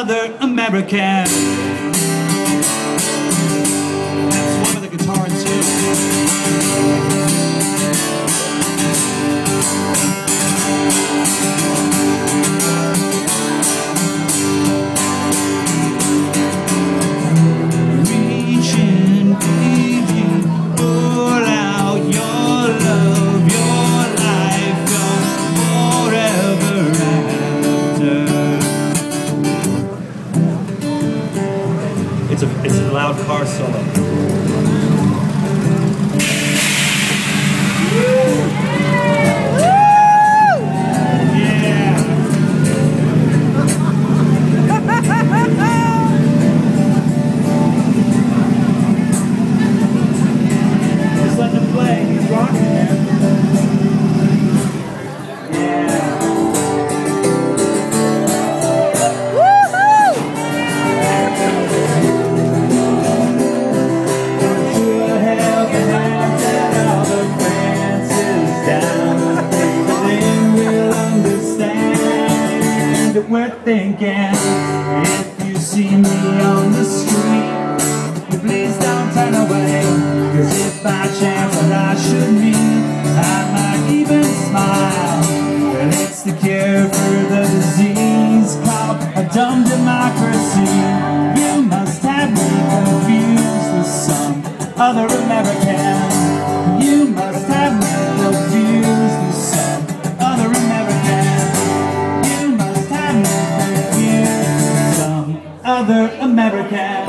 Another American. That's one of the guitar and two. Reach and give you all out your love, your life goes forever after. It's a loud car solo. Yeah. Just let him play. He's rocking, man. We're thinking, if you see me on the street, please don't turn away, cause if by chance what I should meet, I might even smile. Well, it's the cure for the disease called a dumb democracy. You must have me confused with some other American. You must have me confused with some other American. Another American.